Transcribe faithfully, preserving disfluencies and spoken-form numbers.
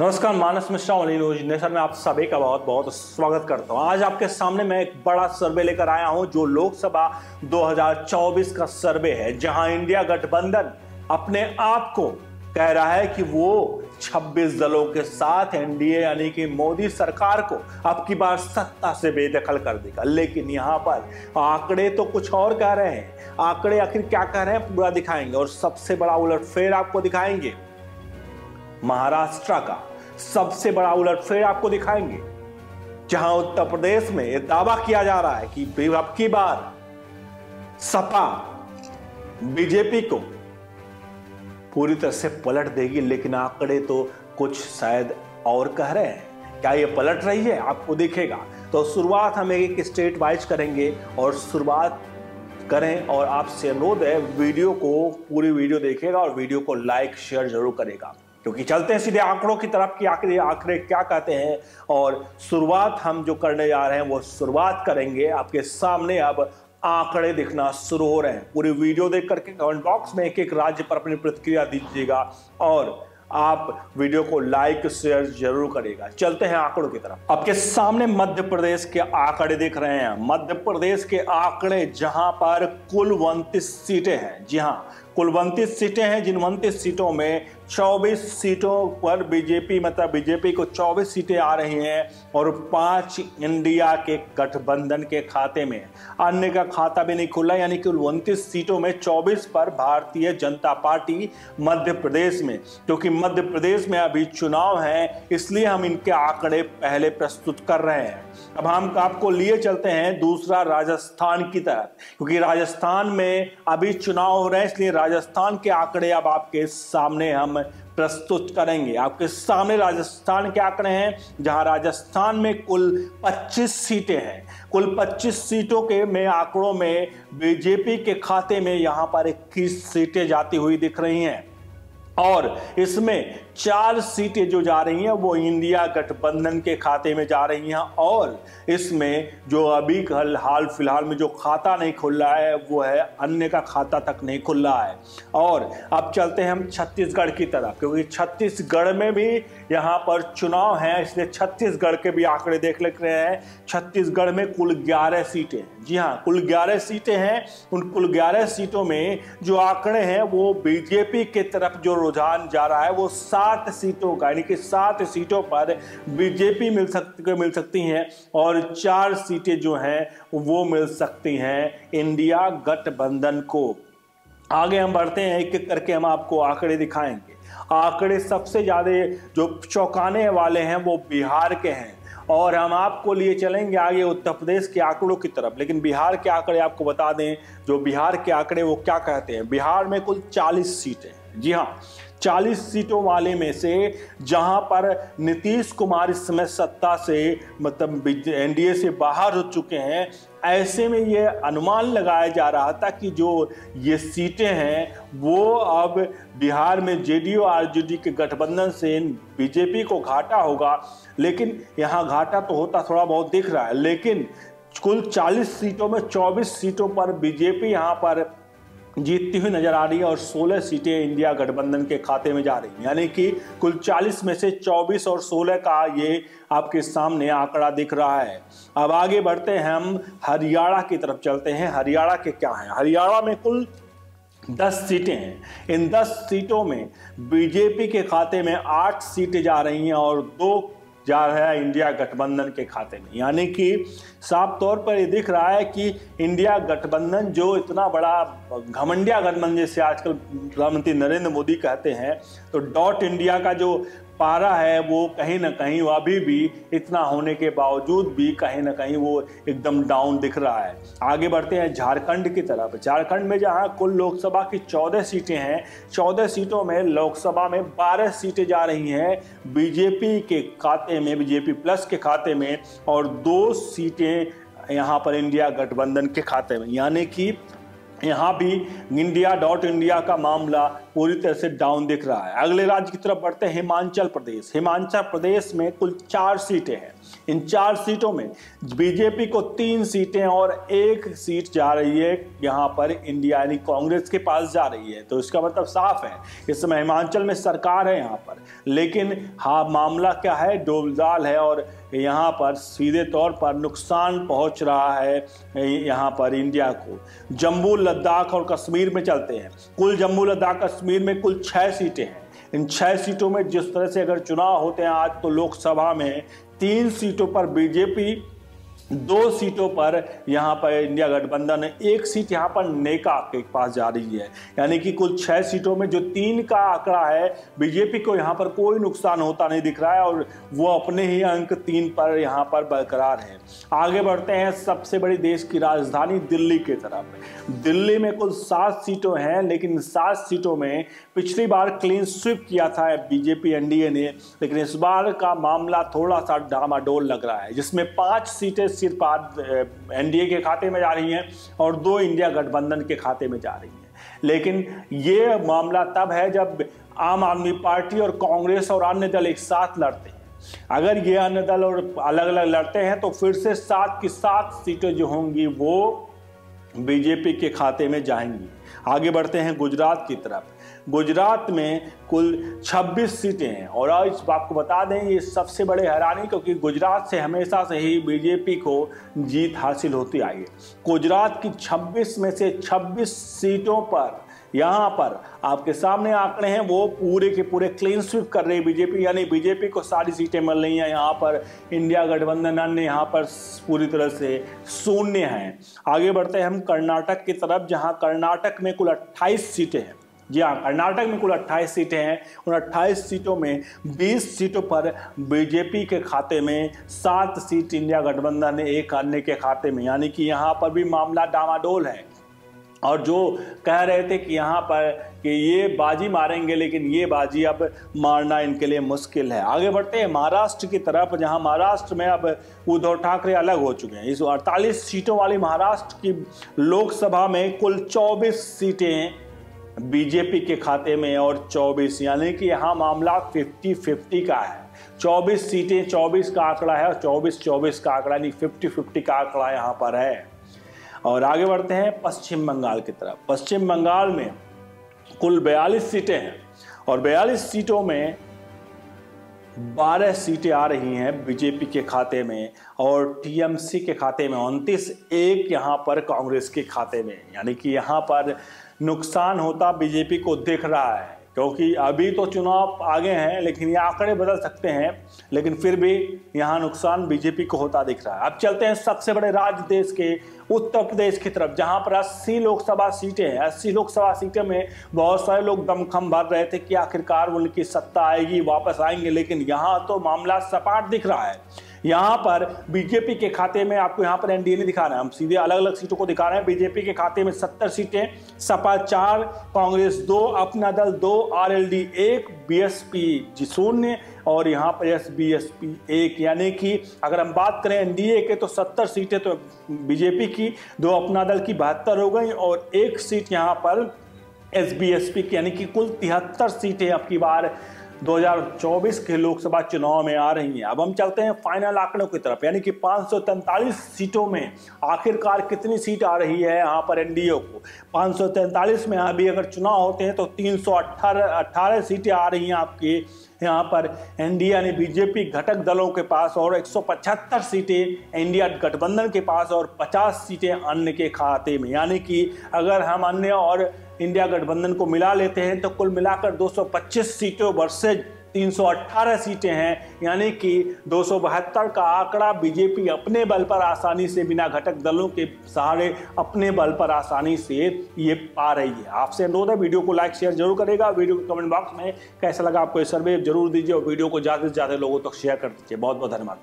नमस्कार, Manas Mishra online news nation में आप सभी का बहुत बहुत स्वागत करता हूं। आज आपके सामने मैं एक बड़ा सर्वे लेकर आया हूं जो लोकसभा दो हज़ार चौबीस का सर्वे है, जहां इंडिया गठबंधन अपने आप को कह रहा है कि वो छब्बीस दलों के साथ एनडीए यानी कि मोदी सरकार को अब की बार सत्ता से बेदखल कर देगा। लेकिन यहाँ पर आंकड़े तो कुछ और कह रहे हैं। आंकड़े आखिर क्या कह रहे हैं पूरा दिखाएंगे और सबसे बड़ा उलटफेर आपको दिखाएंगे महाराष्ट्र का, सबसे बड़ा उलटफेर आपको दिखाएंगे जहां उत्तर प्रदेश में यह दावा किया जा रहा है कि अब की बार सपा बीजेपी को पूरी तरह से पलट देगी। लेकिन आंकड़े तो कुछ शायद और कह रहे हैं, क्या ये पलट रही है आपको दिखेगा। तो शुरुआत हम एक स्टेट वाइज करेंगे और शुरुआत करें और आपसे अनुरोध है वीडियो को पूरी वीडियो देखेगा और वीडियो को लाइक शेयर जरूर करेगा, क्योंकि चलते हैं सीधे आंकड़ों की तरफ कि आखिर आंकड़े क्या कहते हैं। और शुरुआत हम जो करने जा रहे हैं वो शुरुआत करेंगे आपके सामने। अब आंकड़े दिखना शुरू हो रहे हैं, पूरी वीडियो देख करके कमेंट बॉक्स में एक एक राज्य पर अपनी प्रतिक्रिया दीजिएगा और आप वीडियो को लाइक शेयर जरूर करेगा। चलते हैं आंकड़ों की तरफ। आपके सामने मध्य प्रदेश के आंकड़े दिख रहे हैं। मध्य प्रदेश के आंकड़े जहां पर कुल उनतीस सीटें हैं, जी हां कुल उनतीस सीटें हैं, जिन उनतीस सीटों में चौबीस सीटों पर बीजेपी मतलब बीजेपी को चौबीस सीटें आ रही हैं और पांच इंडिया के गठबंधन के खाते में, अन्य का खाता भी नहीं खुला। यानी कि उनतीस सीटों में चौबीस पर भारतीय जनता पार्टी मध्य प्रदेश में, क्योंकि मध्य प्रदेश में अभी चुनाव है इसलिए हम इनके आंकड़े पहले प्रस्तुत कर रहे हैं। अब हम आपको लिए चलते हैं दूसरा राजस्थान की तरफ, क्योंकि राजस्थान में अभी चुनाव हो रहे हैं इसलिए राजस्थान के आंकड़े अब आपके सामने हम प्रस्तुत करेंगे। आपके सामने राजस्थान के आंकड़े हैं, जहां राजस्थान में कुल पच्चीस सीटें हैं। कुल पच्चीस सीटों के में आंकड़ों में बीजेपी के खाते में यहां पर इक्कीस सीटें जाती हुई दिख रही हैं और इसमें चार सीटें जो जा रही हैं वो इंडिया गठबंधन के खाते में जा रही हैं। और इसमें जो अभी हाल फिलहाल में जो खाता नहीं खुल रहा है वो है अन्य का खाता तक नहीं खुल रहा है। और अब चलते हैं हम छत्तीसगढ़ की तरफ, क्योंकि छत्तीसगढ़ में भी यहाँ पर चुनाव है इसलिए छत्तीसगढ़ के भी आंकड़े देख लिख रहे हैं। छत्तीसगढ़ में कुल ग्यारह सीटें, जी हाँ कुल ग्यारह सीटें हैं। उन कुल ग्यारह सीटों में जो आंकड़े हैं वो बीजेपी के तरफ जो रुझान जा रहा है वो सात सीटों का, यानी कि सात सीटों पर बीजेपी मिल सकती मिल सकती हैं और चार सीटें जो हैं वो मिल सकती हैं इंडिया गठबंधन को। आगे हम बढ़ते हैं, एक एक करके हम आपको आंकड़े दिखाएंगे। आंकड़े सबसे ज्यादा जो चौंकाने वाले हैं वो बिहार के हैं और हम आपको लिए चलेंगे आगे उत्तर प्रदेश के आंकड़ों की तरफ। लेकिन बिहार के आंकड़े आपको बता दें, जो बिहार के आंकड़े वो क्या कहते हैं। बिहार में कुल चालीस सीटें, जी हाँ चालीस सीटों वाले में से जहां पर नीतीश कुमार इस समय सत्ता से मतलब एनडीए से बाहर हो चुके हैं, ऐसे में ये अनुमान लगाया जा रहा था कि जो ये सीटें हैं वो अब बिहार में जेडीयू आरजेडी के गठबंधन से बीजेपी को घाटा होगा। लेकिन यहाँ घाटा तो होता थोड़ा बहुत दिख रहा है, लेकिन कुल चालीस सीटों में चौबीस सीटों पर बीजेपी यहाँ पर जीतती हुई नजर आ रही है और सोलह सीटें इंडिया गठबंधन के खाते में जा रही हैं। यानी कि कुल चालीस में से चौबीस और सोलह का ये आपके सामने आंकड़ा दिख रहा है। अब आगे बढ़ते हैं हम हरियाणा की तरफ चलते हैं। हरियाणा के क्या हैं, हरियाणा में कुल दस सीटें हैं। इन दस सीटों में बीजेपी के खाते में आठ सीटें जा रही हैं और दो जा रहा है इंडिया गठबंधन के खाते में। यानी कि साफ तौर पर ये दिख रहा है कि इंडिया गठबंधन जो इतना बड़ा घमंडिया गठबंधन जैसे आजकल प्रधानमंत्री नरेंद्र मोदी कहते हैं, तो डॉट इंडिया का जो पारा है वो कहीं ना कहीं वो अभी भी इतना होने के बावजूद भी कहीं ना कहीं वो एकदम डाउन दिख रहा है। आगे बढ़ते हैं झारखंड की तरफ। झारखंड में जहां कुल लोकसभा की चौदह सीटें हैं, चौदह सीटों में लोकसभा में बारह सीटें जा रही हैं बीजेपी के खाते में, बीजेपी प्लस के खाते में, और दो सीटें यहाँ पर इंडिया गठबंधन के खाते में। यानी कि यहाँ भी इंडिया डॉट इंडिया का मामला पूरी तरह से डाउन दिख रहा है। अगले राज्य की तरफ बढ़ते हैं, हिमाचल प्रदेश। हिमाचल प्रदेश में कुल चार सीटें हैं। इन चार सीटों में बीजेपी को तीन सीटें और एक सीट जा रही है यहाँ पर इंडिया यानी कांग्रेस के पास जा रही है। तो इसका मतलब साफ है, इस समय हिमाचल में सरकार है यहाँ पर, लेकिन हाँ मामला क्या है, डोलचाल है और यहाँ पर सीधे तौर पर नुकसान पहुँच रहा है यहाँ पर इंडिया को। जम्मू लद्दाख और कश्मीर में चलते हैं। कुल जम्मू लद्दाख कश्मीर में कुल छः सीटें हैं। इन छः सीटों में जिस तरह से अगर चुनाव होते हैं आज, तो लोकसभा में तीन सीटों पर बीजेपी, दो सीटों पर यहाँ पर इंडिया गठबंधन, एक सीट यहाँ पर नेका के पास जा रही है। यानी कि कुल छः सीटों में जो तीन का आंकड़ा है, बीजेपी को यहाँ पर कोई नुकसान होता नहीं दिख रहा है और वो अपने ही अंक तीन पर यहाँ पर बरकरार है। आगे बढ़ते हैं सबसे बड़ी देश की राजधानी दिल्ली की तरफ। दिल्ली में कुल सात सीटों हैं, लेकिन सात सीटों में पिछली बार क्लीन स्वीप किया था बीजेपी एनडीए ने, लेकिन इस बार का मामला थोड़ा सा डामाडोल लग रहा है, जिसमें पाँच सीटें सिर्फ आज एनडीए के खाते में जा रही हैं और दो इंडिया गठबंधन के खाते में जा रही हैं। लेकिन ये मामला तब है जब आम आदमी पार्टी और कांग्रेस और अन्य दल एक साथ लड़ते हैं। अगर ये अन्य दल और अलग अलग लड़ते हैं तो फिर से सात की सात सीटें जो होंगी वो बीजेपी के खाते में जाएंगी। आगे बढ़ते हैं गुजरात की तरफ। गुजरात में कुल छब्बीस सीटें हैं और इस बात को बता दें ये सबसे बड़े हैरानी, क्योंकि गुजरात से हमेशा से ही बीजेपी को जीत हासिल होती आई है। गुजरात की छब्बीस में से छब्बीस सीटों पर यहाँ पर आपके सामने आंकड़े हैं, वो पूरे के पूरे क्लीन स्वीप कर रही है बीजेपी, यानी बीजेपी को सारी सीटें मिल रही हैं। यहाँ पर इंडिया गठबंधन ने यहाँ पर पूरी तरह से शून्य हैं। आगे बढ़ते हैं हम कर्नाटक की तरफ, जहाँ कर्नाटक में कुल अट्ठाईस सीटें हैं। जी हाँ, कर्नाटक में कुल अट्ठाईस सीटें हैं। उन अट्ठाईस सीटों में बीस सीटों पर बीजेपी के खाते में, सात सीट इंडिया गठबंधन ने, एक अन्य के खाते में। यानी कि यहाँ पर भी मामला डामाडोल है। और जो कह रहे थे कि यहाँ पर कि ये बाजी मारेंगे, लेकिन ये बाजी अब मारना इनके लिए मुश्किल है। आगे बढ़ते हैं महाराष्ट्र की तरफ, जहाँ महाराष्ट्र में अब उद्धव ठाकरे अलग हो चुके हैं। इस अड़तालीस सीटों वाली महाराष्ट्र की लोकसभा में कुल चौबीस सीटें बीजेपी के खाते में और चौबीस, यानी कि यहाँ मामला फिफ्टी फिफ्टी का है। चौबीस सीटें, चौबीस का आंकड़ा है और चौबीस चौबीस का आंकड़ा, यानी फिफ्टी फिफ्टी का आंकड़ा यहाँ पर है। और आगे बढ़ते हैं पश्चिम बंगाल की तरफ। पश्चिम बंगाल में कुल बयालीस सीटें हैं और बयालीस सीटों में बारह सीटें आ रही हैं बीजेपी के खाते में और टीएमसी के खाते में उनतीस, एक यहाँ पर कांग्रेस के खाते में। यानी कि यहाँ पर नुकसान होता बीजेपी को दिख रहा है, क्योंकि अभी तो चुनाव आगे हैं, लेकिन ये आंकड़े बदल सकते हैं, लेकिन फिर भी यहाँ नुकसान बीजेपी को होता दिख रहा है। अब चलते हैं सबसे बड़े राज्य देश के उत्तर प्रदेश की तरफ, जहाँ पर अस्सी लोकसभा सीटें हैं। अस्सी लोकसभा सीटें में बहुत सारे लोग दमखम भर रहे थे कि आखिरकार उनकी सत्ता आएगी, वापस आएंगे, लेकिन यहाँ तो मामला सपाट दिख रहा है। यहाँ पर बीजेपी के खाते में, आपको यहाँ पर एनडीए नहीं दिखा रहे हैं, हम सीधे अलग अलग सीटों को दिखा रहे हैं। बीजेपी के खाते में सत्तर सीटें, सपा चार, कांग्रेस दो, अपना दल दो, आरएलडी एक, बीएसपी जी शून्य और यहाँ पर एसबीएसपी एक। यानी कि अगर हम बात करें एनडीए के तो सत्तर सीटें तो बीजेपी की, दो अपना दल की बहत्तर हो गई और एक सीट यहाँ पर एसबीएसपी की, यानी कि कुल तिहत्तर सीटें आपकी बार दो हज़ार चौबीस के लोकसभा चुनाव में आ रही हैं। अब हम चलते हैं फाइनल आंकड़ों की तरफ, यानी कि पाँच सौ तैंतालीस सीटों में आखिरकार कितनी सीट आ रही है यहाँ पर एनडीए को। पाँच सौ तैंतालीस में अभी अगर चुनाव होते हैं तो तीन सौ अट्ठारह अट्ठारह सीटें आ रही हैं आपके यहाँ पर एनडीए यानी बीजेपी घटक दलों के पास और एक सौ पचहत्तर सीटें इंडिया गठबंधन के पास और पचास सीटें अन्य के खाते में। यानी कि अगर हम अन्य और इंडिया गठबंधन को मिला लेते हैं तो कुल मिलाकर दो सौ पच्चीस सीटों वर्सेज तीन सौ अट्ठारह सीटें हैं। यानी कि दो सौ बहत्तर का आंकड़ा बीजेपी अपने बल पर आसानी से, बिना घटक दलों के सहारे, अपने बल पर आसानी से ये पा रही है। आपसे अनुरोध है वीडियो को लाइक शेयर जरूर करेगा। वीडियो के कमेंट बॉक्स में कैसा लगा आपको ये सर्वे जरूर दीजिए और वीडियो को ज़्यादा से ज़्यादा लोगों तक शेयर कर दीजिए। बहुत बहुत धन्यवाद।